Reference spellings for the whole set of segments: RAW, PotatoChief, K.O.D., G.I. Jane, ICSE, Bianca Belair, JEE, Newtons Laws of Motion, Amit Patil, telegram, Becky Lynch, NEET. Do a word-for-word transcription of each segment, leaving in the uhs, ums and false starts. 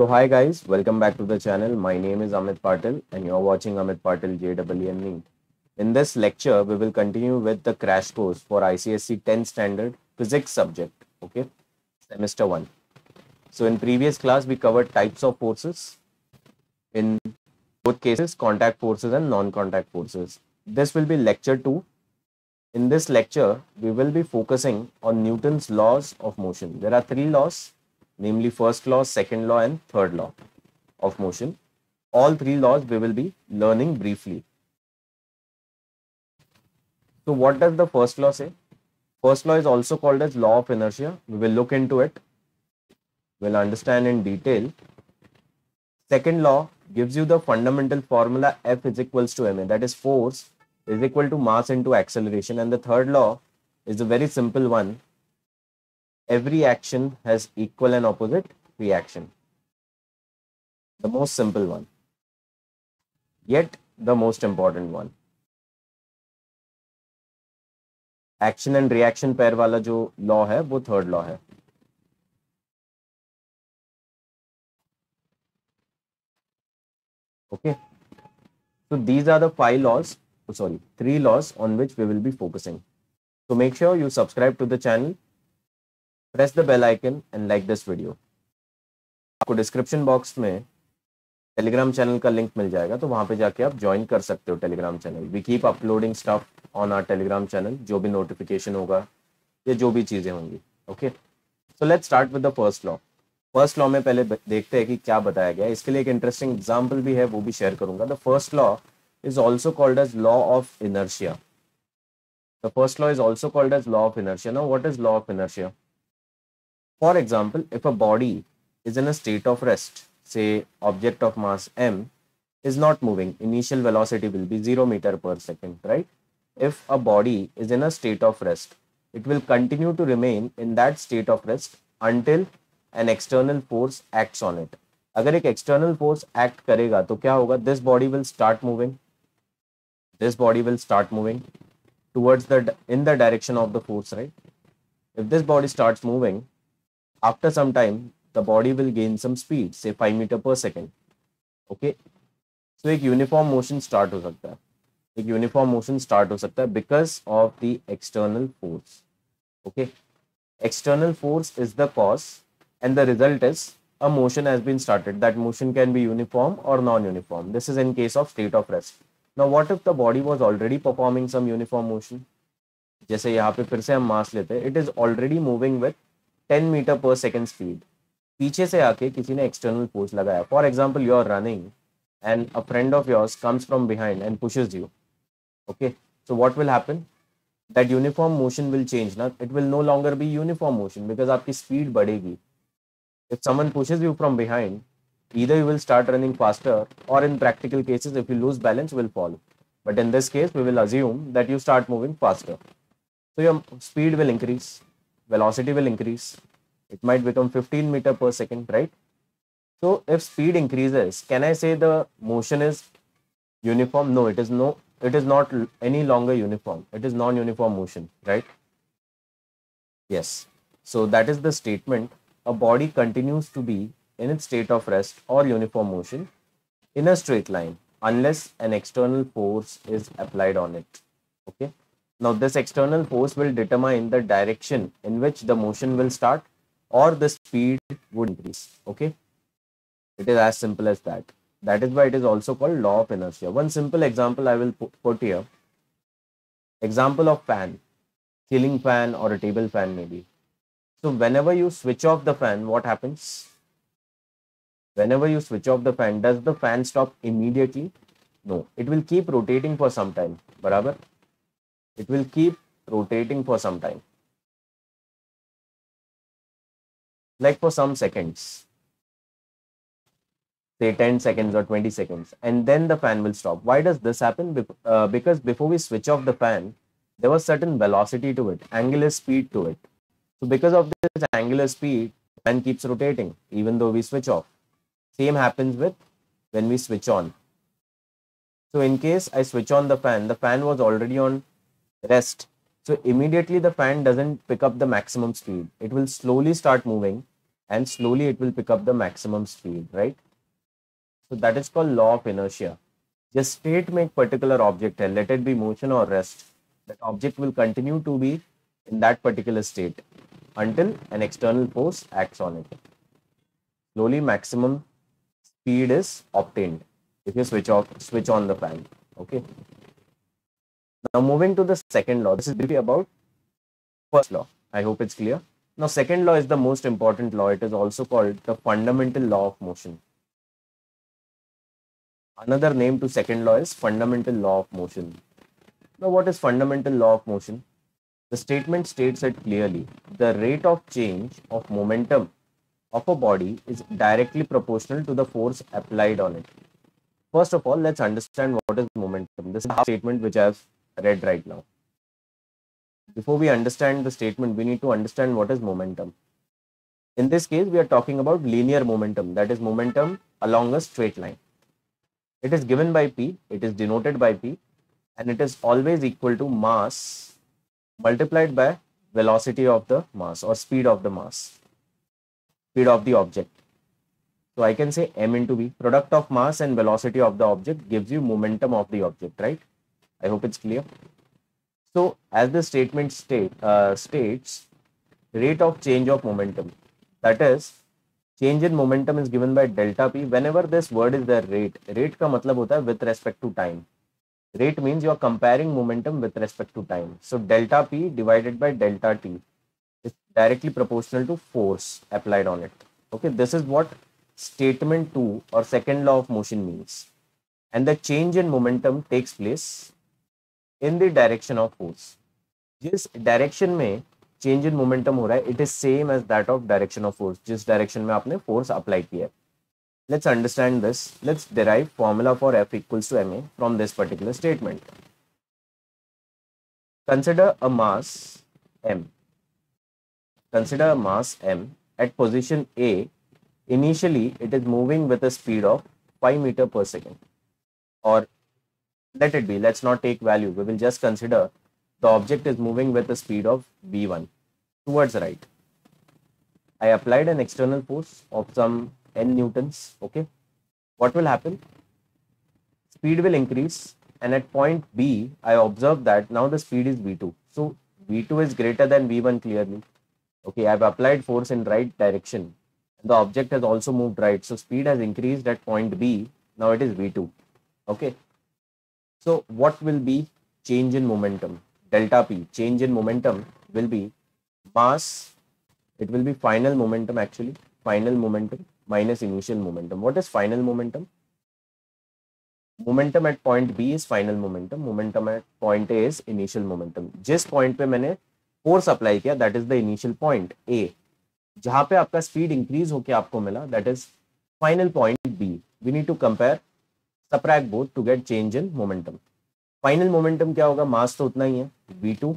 So hi guys, welcome back to the channel. My name is Amit Patil and you are watching Amit Patil J E E and NEET. In this lecture, we will continue with the crash course for I C S E tenth standard physics subject, okay, semester one. So in previous class, we covered types of forces. In both cases, contact forces and non-contact forces. This will be lecture two. In this lecture, we will be focusing on Newton's laws of motion. There are three laws. Namely, first law, second law and third law of motion. All three laws we will be learning briefly. So what does the first law say? First law is also called as law of inertia. We will look into it. We'll understand in detail. Second law gives you the fundamental formula F is equals to ma. That is force is equal to mass into acceleration. And the third law is a very simple one. Every action has equal and opposite reaction. The most simple one, yet the most important one. Action and reaction pair वाला जो law है वो third law है. Okay. So these are the five laws. Oh, sorry, three laws on which we will be focusing. So make sure you subscribe to the channel. Press the bell icon and like this video. आपको description box में Telegram channel का link मिल जाएगा, तो वहाँ पे जाके आप join कर सकते हो Telegram channel. We keep uploading stuff on our Telegram channel. जो भी notification होगा या जो भी चीजें होंगी, okay? So let's start with the first law. First law में पहले देखते हैं कि क्या बताया गया. इसके लिए एक interesting example भी है, वो भी share करूँगा. The first law is also called as law of inertia. The first law is also called as law of inertia. Now, what is law of inertia? For example, if a body is in a state of rest, say object of mass m is not moving, initial velocity will be zero meter per second, right? If a body is in a state of rest, it will continue to remain in that state of rest until an external force acts on it. अगर एक external force act करेगा तो क्या होगा? This body will start moving. This body will start moving towards the in the direction of the force, right? If this body starts moving, after some time, the body will gain some speed, say five meter per second. Okay, so एक uniform motion start हो सकता है, एक uniform motion start हो सकता है because of the external force. Okay, external force is the cause and the result is a motion has been started. That motion can be uniform or non-uniform. This is in case of state of rest. Now, what if the body was already performing some uniform motion? जैसे यहाँ पे फिर से हम mass लेते हैं, it is already moving with ten metre पर second speed. पीछे से आके किसी ने एक्सटर्नल फोर्स लगाया. For example, you are running and a friend of yours comes from behind and pushes you. Okay, so what will happen? That uniform motion will change ना. It will no longer be uniform motion because आपकी speed बढ़ेगी. If someone pushes you from behind, either you will start running faster और in practical cases if you lose balance will fall. But in this case we will assume that you start moving faster. So your speed will increase, velocity will increase. It might become fifteen meter per second, right? So if speed increases, can I say the motion is uniform? No, it is no, it is not any longer uniform. It is non-uniform motion, right? Yes. So that is the statement. A body continues to be in its state of rest or uniform motion in a straight line unless an external force is applied on it. Okay. Now, this external force will determine the direction in which the motion will start or the speed would increase. Okay, it is as simple as that. That is why it is also called law of inertia. One simple example I will put here. Example of fan, ceiling fan or a table fan maybe. So whenever you switch off the fan, what happens? Whenever you switch off the fan, does the fan stop immediately? No, it will keep rotating for some time. Barabar? It will keep rotating for some time, like for some seconds, say ten seconds or twenty seconds, and then the fan will stop. Why does this happen? Uh, because before we switch off the fan, there was certain velocity to it, angular speed to it. So because of this angular speed, fan keeps rotating even though we switch off. Same happens with when we switch on. So in case I switch on the fan, the fan was already on rest. So immediately the fan doesn't pick up the maximum speed. It will slowly start moving and slowly it will pick up the maximum speed, right? So that is called law of inertia. The state में एक particular object है, let it be motion or rest. That object will continue to be in that particular state until an external force acts on it. Slowly maximum speed is obtained if you switch off, switch on the fan. Okay. Now moving to the second law. This is really about first law. I hope it's clear. Now second law is the most important law. It is also called the fundamental law of motion. Another name to second law is fundamental law of motion. Now what is fundamental law of motion? The statement states it clearly. The rate of change of momentum of a body is directly proportional to the force applied on it. First of all, let's understand what is momentum. This is the statement which I have read right now. Before we understand the statement, we need to understand what is momentum. In this case, we are talking about linear momentum, that is momentum along a straight line. It is given by P, it is denoted by P, and it is always equal to mass multiplied by velocity of the mass or speed of the mass, speed of the object. So I can say M into V, product of mass and velocity of the object gives you momentum of the object, right? I hope it's clear. So as the statement state, uh, states, rate of change of momentum, that is, change in momentum is given by delta P. Whenever this word is there, rate. Rate का मतलब होता है with respect to time. Rate means you are comparing momentum with respect to time. So delta P divided by delta T is directly proportional to force applied on it. Okay, this is what statement two or second law of motion means. And the change in momentum takes place in the direction of force. जिस direction में change in momentum हो रहा है, it is same as that of direction of force, जिस direction में आपने force apply किया है. Let's understand this. Let's derive formula for F equals to M A from this particular statement. Consider a mass M, consider a mass M at position A. Initially it is moving with a speed of five metre पर second, और let it B, let's not take value, we will just consider the object is moving with a speed of v one towards right. I applied an external force of some n newtons. Okay, what will happen? Speed will increase, and at point B, I observe that now the speed is v two. So v two is greater than v one clearly. Okay, I have applied force in right direction. The object has also moved right, so speed has increased at point B. Now it is v two. Okay, so what will be change in momentum? Delta P, change in momentum, will be mass, it will be final momentum actually, final momentum minus initial momentum. What is final momentum? Momentum at point B is final momentum, momentum at point A is initial momentum. जिस point पे मैंने force apply किया, that is the initial point A. जहाँ पे आपका speed increase होके आपको मिला, that is final point B. We need to compare, subtract both to get change in momentum. Final momentum क्या होगा? मास तो उतना ही है v two,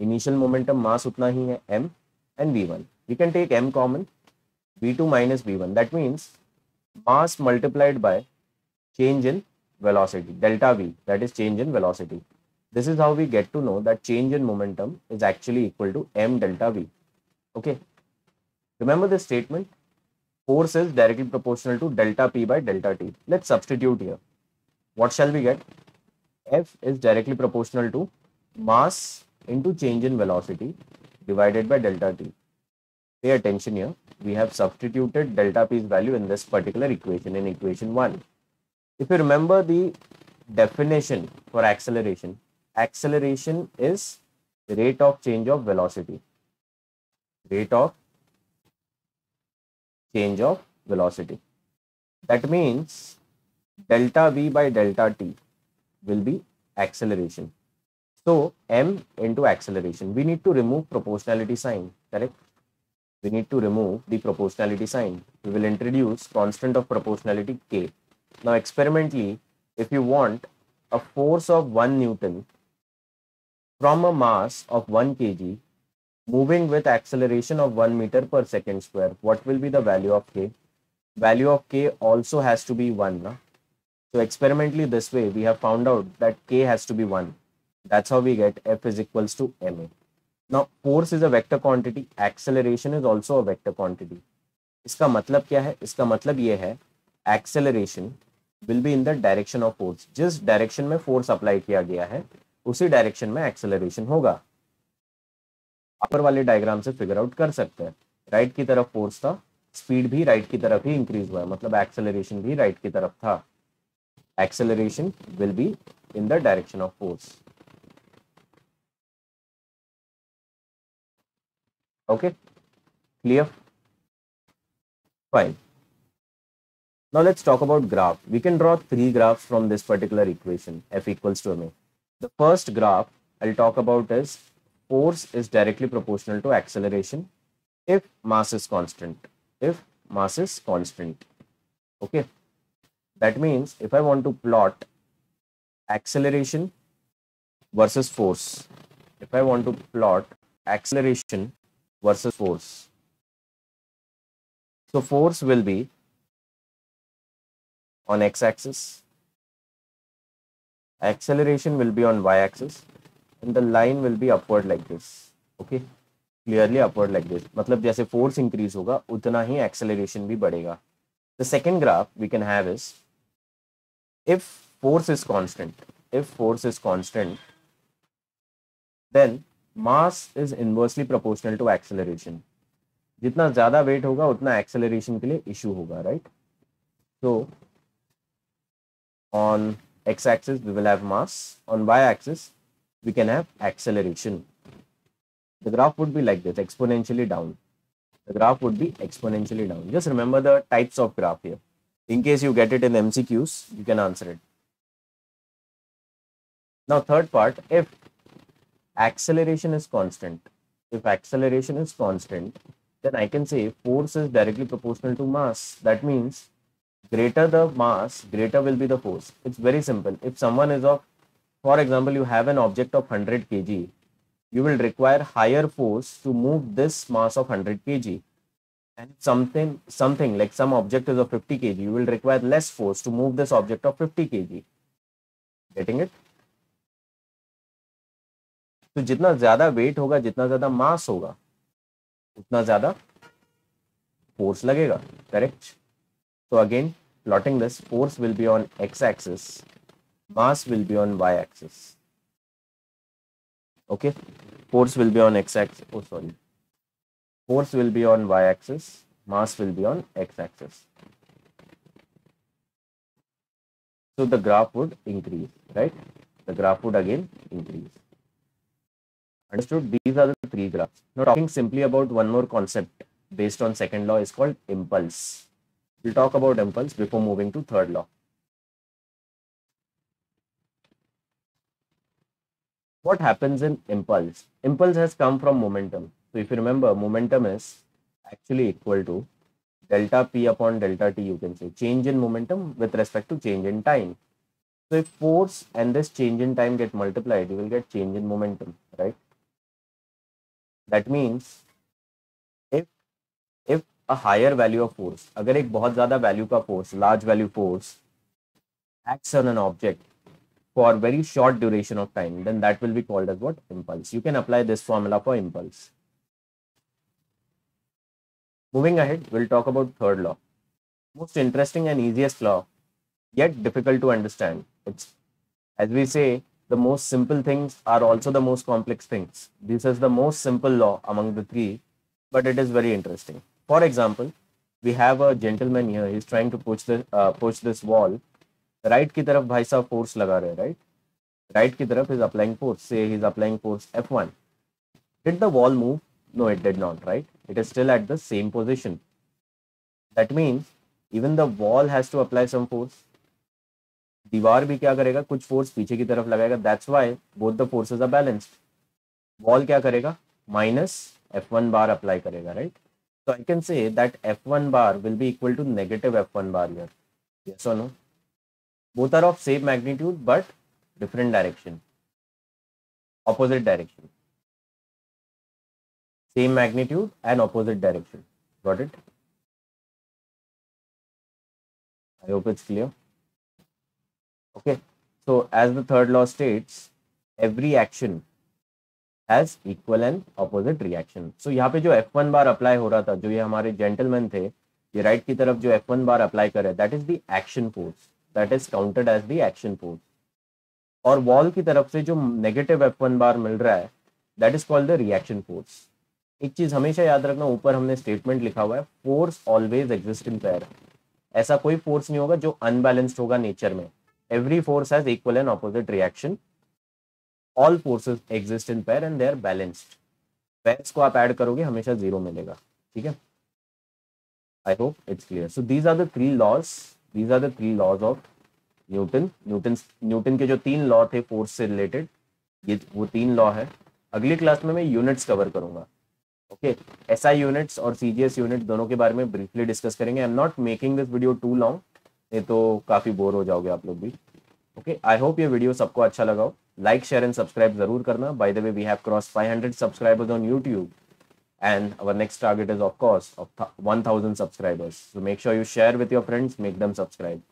initial momentum mass उतना ही है m, and v one. We can take m common, v two minus v one. That means mass multiplied by change in velocity, delta v, that is change in velocity. This is how we get to know that change in momentum is actually equal to m delta v. Okay, remember this statement, force is directly proportional to delta p by delta t. Let's substitute here. What shall we get? F is directly proportional to mass into change in velocity divided by delta T. Pay attention here. We have substituted delta P's value in this particular equation, in equation one. If you remember the definition for acceleration, acceleration is rate of change of velocity. Rate of change of velocity. That means delta V by delta T will be acceleration. So m into acceleration. We need to remove proportionality sign, correct? We need to remove the proportionality sign. We will introduce constant of proportionality K. Now experimentally, if you want a force of one newton from a mass of one kilogram moving with acceleration of one meter per second square, what will be the value of K? Value of K also has to be one, na? So experimentally this way we have found out that K has to be one. That's how we get F is equals to M A. Now force is a vector quantity, acceleration is also a vector quantity. इसका मतलब क्या है? इसका मतलब ये है acceleration will be in the direction of force. जिस direction में फोर्स अप्लाई किया गया है उसी डायरेक्शन में एक्सेलरेशन होगा. अपर वाले डायग्राम से फिगर आउट कर सकते हैं. राइट की तरफ फोर्स था, स्पीड भी राइट की तरफ ही इंक्रीज हुआ है, मतलब एक्सेलरेशन भी राइट की तरफ था. Acceleration will be in the direction of force. Okay, clear? Fine. Now let's talk about graph. We can draw three graphs from this particular equation F equals to M A. The first graph I'll talk about is force is directly proportional to acceleration if mass is constant. If mass is constant, okay. That means if I want to plot acceleration versus force, if I want to plot acceleration versus force, so force will be on x-axis. Acceleration will be on y-axis and the line will be upward like this. Okay, clearly upward like this. मतलब जैसे force increase होगा उतना ही acceleration भी बढ़ेगा. The second graph we can have is if force is constant. If force is constant, then mass is inversely proportional to acceleration. जितना ज़्यादा weight होगा उतना acceleration के लिए issue होगा, right? So on x-axis we will have mass, on y-axis we can have acceleration. The graph would be like this, exponentially down. The graph would be exponentially down. Just remember the types of graph here. In case you get it in M C Qs, you can answer it. Now third part, if acceleration is constant, if acceleration is constant, then I can say force is directly proportional to mass. That means greater the mass, greater will be the force. It's very simple. If someone is of, for example, you have an object of one hundred kilograms, you will require higher force to move this mass of one hundred kilograms. And something, something like some object is of fifty kilograms, you will require less force to move this object of fifty kilograms. Getting it? So, जितना ज़्यादा weight होगा, जितना ज़्यादा mass होगा, उतना ज़्यादा force लगेगा. Correct? So again, plotting this, force will be on x-axis, mass will be on y-axis. Okay, force will be on x-axis. Oh, sorry, force will be on y-axis, mass will be on x-axis. So the graph would increase, right? The graph would again increase. Understood? These are the three graphs. Now talking simply about one more concept based on second law is called impulse. We'll talk about impulse before moving to third law. What happens in impulse? Impulse has come from momentum. So if you remember, momentum is actually equal to delta p upon delta t, you can say, change in momentum with respect to change in time. So if force and this change in time get multiplied, you will get change in momentum, right? That means if if a higher value of force, अगर एक बहुत ज़्यादा value का force, large value force acts on an object for very short duration of time, then that will be called as what? Impulse. You can apply this formula for impulse. Moving ahead, we'll talk about third law. Most interesting and easiest law, yet difficult to understand. It's, as we say, the most simple things are also the most complex things. This is the most simple law among the three, but it is very interesting. For example, we have a gentleman here. He is trying to push the uh, push this wall. Right की तरफ भाई साहब force लगा रहे हैं, right? Right की तरफ is applying force. Say he is applying force F one. Did the wall move? No, it did not. Right? It is still at the same position. That means even the wall has to apply some force. दीवार भी क्या करेगा? कुछ force पीछे की तरफ लगाएगा. That's why both the forces are balanced. Wall क्या करेगा? Minus F one bar apply करेगा, right? So I can say that F one bar will be equal to negative F one bar here. Yes or no? Both are of same magnitude but different direction. Opposite direction. Same magnitude and opposite direction. Got it? I hope it's clear. Okay. So as the third law states, every action has equal and opposite reaction. So यहाँ पे जो F one बार apply हो रहा था, जो ये हमारे gentleman थे, ये राइट की तरफ जो F वन बार अप्लाई कर रहे, that is the action force, that is counted as the action force. और वॉल की तरफ से जो नेगेटिव F वन बार मिल रहा है, that is called the reaction force. एक चीज हमेशा याद रखना, ऊपर हमने स्टेटमेंट लिखा हुआ है, force always exist in pair. ऐसा कोई फोर्स नहीं होगा जो अनबैलेंस्ड होगा नेचर में। Every force has equal and opposite reaction. All forces exist in pair and they are balanced. Pairs को आप ऐड करोगे हमेशा जीरो मिलेगा। ठीक है, I hope it's clear. So these are the three laws, these are the three laws of Newton. Newton Newton के जो तीन लॉ थे फोर्स से रिलेटेड, ये वो तीन लॉ है। अगली क्लास में मैं यूनिट्स कवर करूंगा। ओके, एसआई यूनिट्स और सीजीएस यूनिट दोनों के बारे में ब्रीफली डिस्कस करेंगे। I am not making this video too long, नहीं तो काफ़ी बोर हो जाओगे आप लोग भी। ओके, आई होप ये वीडियो सबको अच्छा लगा हो। लाइक शेयर एंड सब्सक्राइब जरूर करना। By the way, we have cross five hundred subscribers on YouTube and our next target is of course of one thousand subscribers. So make sure you share with your friends, make them subscribe.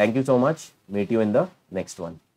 Thank you so much, meet you in the next one.